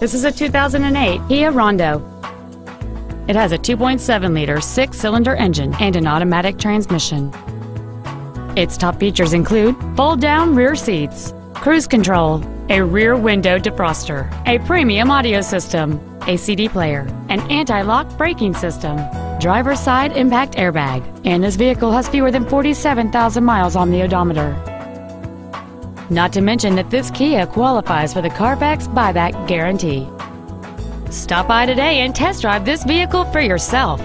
This is a 2008 Kia Rondo. It has a 2.7-liter six-cylinder engine and an automatic transmission. Its top features include fold-down rear seats, cruise control, a rear window defroster, a premium audio system, a CD player, an anti-lock braking system, driver's side impact airbag, and this vehicle has fewer than 47,000 miles on the odometer. Not to mention that this Kia qualifies for the Carfax buyback guarantee. Stop by today and test drive this vehicle for yourself.